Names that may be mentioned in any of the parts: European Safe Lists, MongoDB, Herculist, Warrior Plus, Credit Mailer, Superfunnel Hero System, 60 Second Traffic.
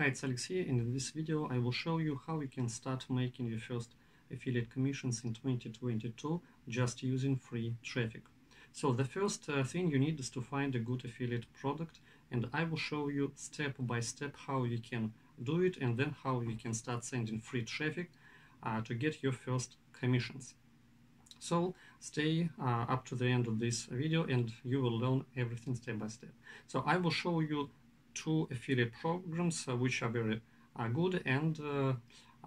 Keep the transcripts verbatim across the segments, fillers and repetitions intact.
Hi, it's Alex here. In this video, I will show you how you can start making your first affiliate commissions in twenty twenty-two just using free traffic. So the first uh, thing you need is to find a good affiliate product, and I will show you step by step how you can do it and then how you can start sending free traffic uh, to get your first commissions. So stay uh, up to the end of this video and you will learn everything step by step. So I will show you two affiliate programs uh, which are very uh, good and uh,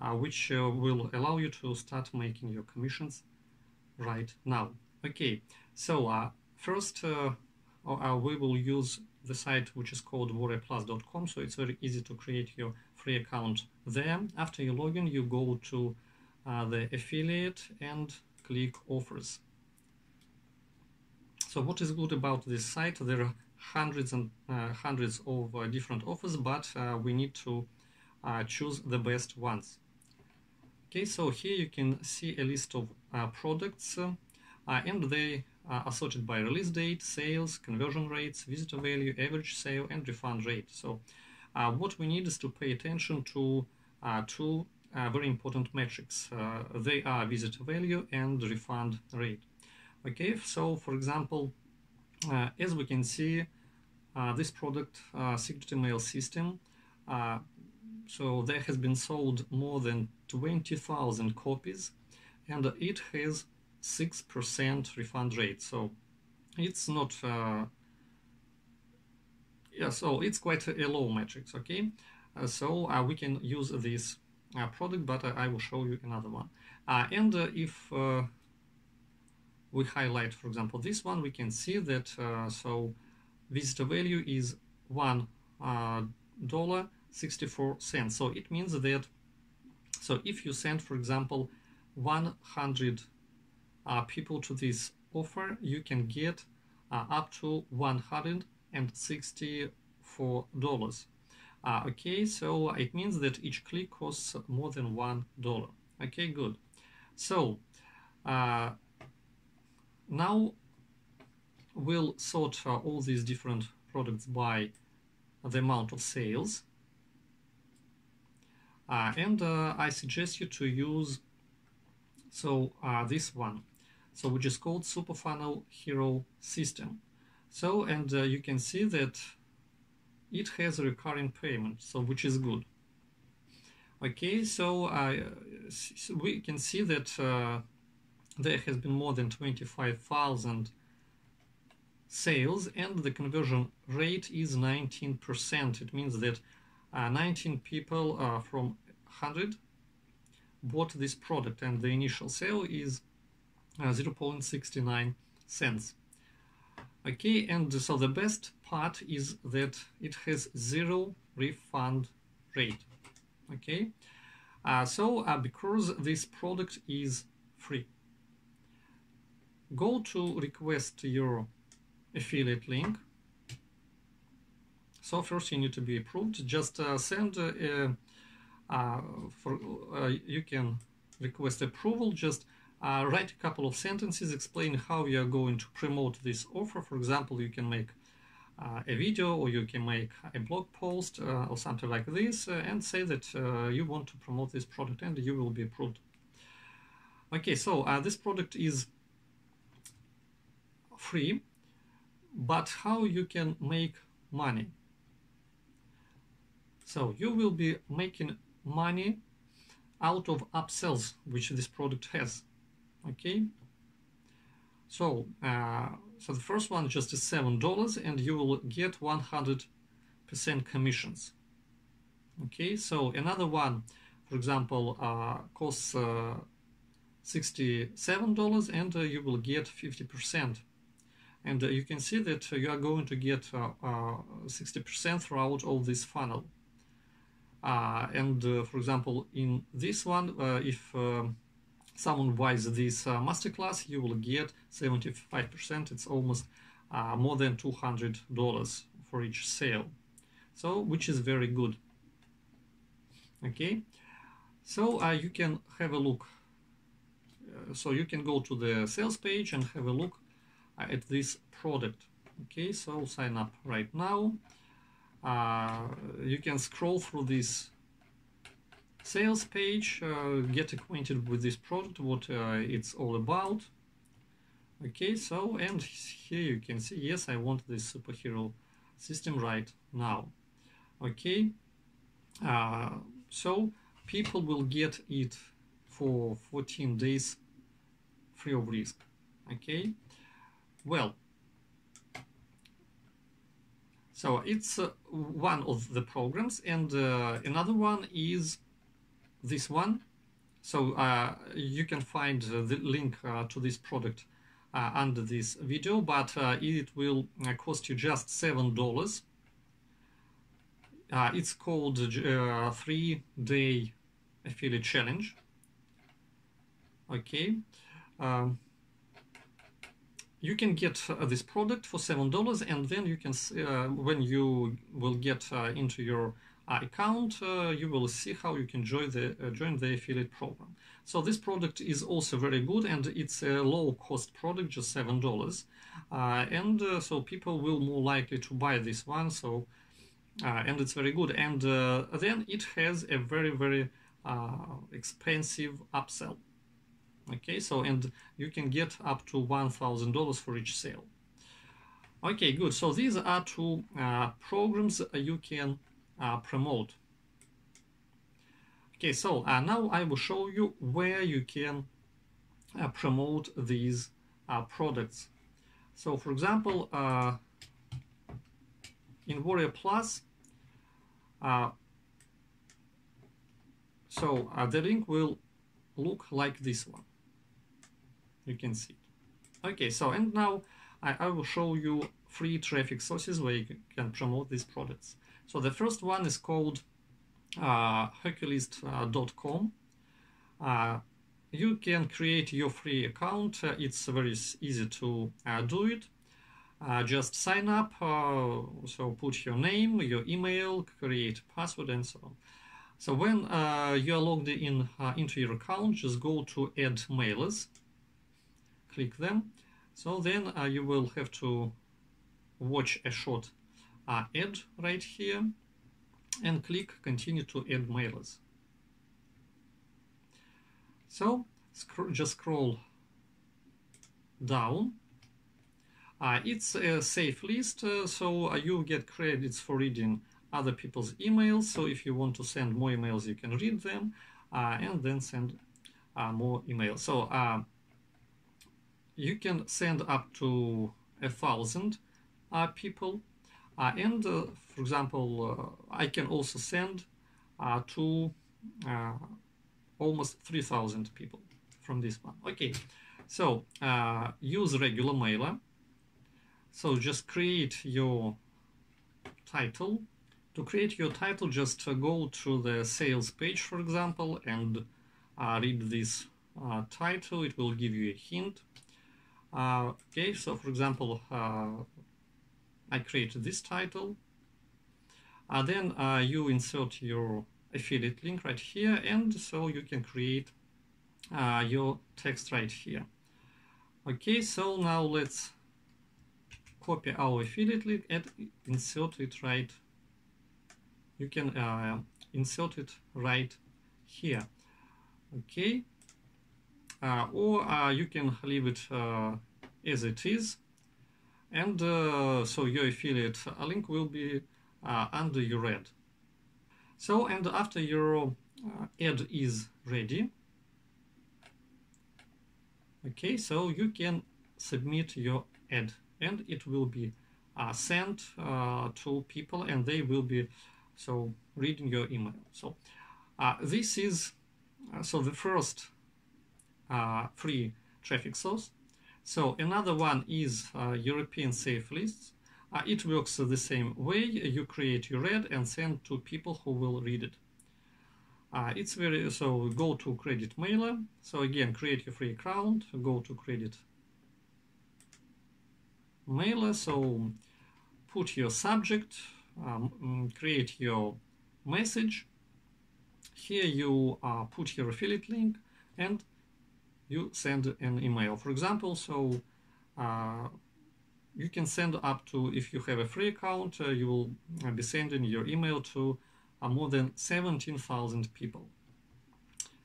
uh, which uh, will allow you to start making your commissions right now. Okay, so uh, first uh, uh, we will use the site which is called warrior plus dot com, so it's very easy to create your free account there. After you log in, you go to uh, the affiliate and click offers. So what is good about this site? There are hundreds and uh, hundreds of uh, different offers, but uh, we need to uh, choose the best ones. Okay, so here you can see a list of uh, products uh, and they are sorted by release date, sales, conversion rates, visitor value, average sale and refund rate. So uh, what we need is to pay attention to uh, two uh, very important metrics. Uh, they are visitor value and refund rate. Okay, so for example, Uh, as we can see, uh, this product, uh, sixty mail system, uh, so there has been sold more than twenty thousand copies and it has six percent refund rate. So it's not, uh, yeah, so it's quite a low metrics, okay? Uh, so uh, we can use this uh, product, but uh, I will show you another one. Uh, and uh, if uh, we highlight, for example, this one, we can see that uh, so visitor value is one dollar sixty-four cents. So it means that, so if you send, for example, one hundred uh, people to this offer, you can get uh, up to one hundred sixty-four dollars. Uh, okay, so it means that each click costs more than one dollar. Okay, good. So uh, now we'll sort uh, all these different products by the amount of sales, uh, and uh, I suggest you to use so uh, this one, so which is called Superfunnel Hero System. So and uh, you can see that it has a recurring payment, so which is good. Okay, so uh, we can see that Uh, there has been more than twenty-five thousand sales and the conversion rate is nineteen percent. It means that uh, nineteen people uh, from one hundred bought this product and the initial sale is uh, zero point six nine cents. Okay, and so the best part is that it has zero refund rate. Okay, uh, so uh, because this product is free, go to request your affiliate link. So first you need to be approved. Just uh, send uh, uh, for uh, you can request approval. Just uh, write a couple of sentences explaining how you are going to promote this offer. For example, you can make uh, a video or you can make a blog post uh, or something like this, uh, and say that uh, you want to promote this product and you will be approved. Okay, so uh, this product is free, but how you can make money? So you will be making money out of upsells which this product has. Okay, so uh, so the first one just is seven dollars and you will get one hundred percent commissions. Okay, so another one, for example, uh, costs uh, sixty-seven dollars and uh, you will get fifty percent. And uh, you can see that uh, you are going to get sixty percent uh, uh, throughout all this funnel. Uh, and uh, for example, in this one, uh, if uh, someone buys this uh, masterclass, you will get seventy-five percent. It's almost uh, more than two hundred dollars for each sale. So, which is very good. Okay, so uh, you can have a look. Uh, so you can go to the sales page and have a look at this product. Okay, so sign up right now. Uh, you can scroll through this sales page, uh, get acquainted with this product, what uh, it's all about. Okay, so, and here you can see, yes, I want this superhero system right now. Okay, uh, so people will get it for fourteen days free of risk. Okay, well, so it's uh, one of the programs, and uh, another one is this one. So uh, you can find uh, the link uh, to this product uh, under this video, but uh, it will uh, cost you just seven dollars. Uh, it's called uh, three day affiliate challenge. Okay, um, you can get uh, this product for seven dollars, and then you can uh, when you will get uh, into your uh, account, uh, you will see how you can join the uh, join the affiliate program. So this product is also very good, and it's a low cost product, just seven dollars, uh, and uh, so people will more likely to buy this one. So Uh, and it's very good, and uh, then it has a very very uh, expensive upsell. Okay, so, and you can get up to one thousand dollars for each sale. Okay, good. So these are two uh, programs you can uh, promote. Okay, so uh, now I will show you where you can uh, promote these uh, products. So for example, uh, in Warrior Plus, uh, so uh, the link will look like this one. You can see it. Okay, so, and now I, I will show you free traffic sources where you can promote these products. So the first one is called uh, herculist dot com. Uh, you can create your free account. Uh, it's very easy to uh, do it. Uh, just sign up, uh, so put your name, your email, create password, and so on. So when uh, you are logged in uh, into your account, just go to add mailers, click them. So then uh, you will have to watch a short uh, ad right here and click continue to add mailers. So sc- just scroll down. Uh, it's a safe list, uh, so uh, you get credits for reading other people's emails. So if you want to send more emails, you can read them uh, and then send uh, more emails. So uh, you can send up to a thousand uh, people. Uh, and uh, for example, uh, I can also send uh, to uh, almost three thousand people from this one. Okay, so uh, use regular mailer. So just create your title. To create your title, just uh, go to the sales page, for example, and uh, read this uh, title. It will give you a hint. Uh, okay, so for example, uh, I created this title. Uh, then uh, you insert your affiliate link right here, and so you can create uh, your text right here. Okay, so now let's copy our affiliate link and insert it right. You can uh, insert it right here. Okay, uh, or uh, you can leave it uh, as it is, and uh, so your affiliate link will be uh, under your ad. So, and after your uh, ad is ready, okay, so you can submit your ad. And it will be uh, sent uh, to people, and they will be so reading your email. So uh, this is uh, so the first uh, free traffic source. So another one is uh, European Safe Lists. Uh, it works the same way. You create your ad and send to people who will read it. Uh, it's very so. Go to Credit Mailer. So again, create your free account. Go to Credit Mailer, so put your subject, um, create your message. Here you uh, put your affiliate link, and you send an email, for example. So uh, you can send up to, if you have a free account, uh, you will be sending your email to uh, more than seventeen thousand people.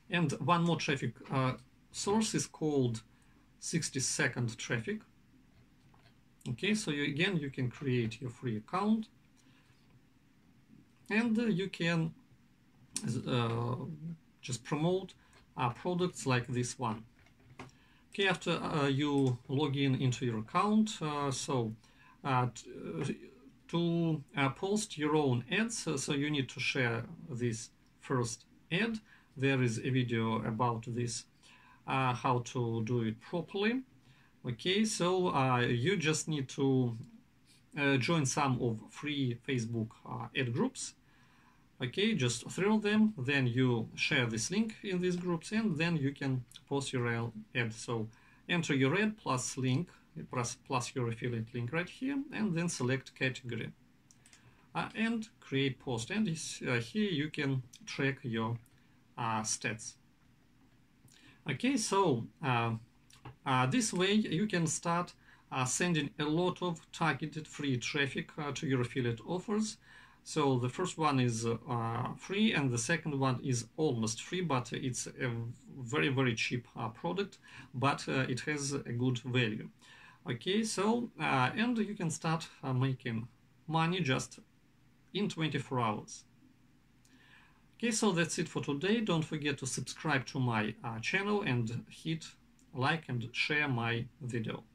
And one more traffic uh, source is called sixty second Traffic. Okay, so you, again, you can create your free account, and uh, you can uh, just promote uh, products like this one. Okay, after uh, you log in into your account, uh, so uh, to uh, post your own ads, uh, so you need to share this first ad. There is a video about this, uh, how to do it properly. Okay, so uh, you just need to uh, join some of free Facebook uh, ad groups. Okay, just through them, then you share this link in these groups, and then you can post your ad. So enter your ad plus link, plus, plus your affiliate link right here, and then select category uh, and create post. And uh, here you can track your uh, stats. Okay, so uh, uh, this way you can start uh, sending a lot of targeted free traffic uh, to your affiliate offers. So the first one is uh, free, and the second one is almost free, but it's a very, very cheap uh, product, but uh, it has a good value. Okay, so, uh, and you can start uh, making money just in twenty-four hours. Okay, so that's it for today. Don't forget to subscribe to my uh, channel and hit like and share my video.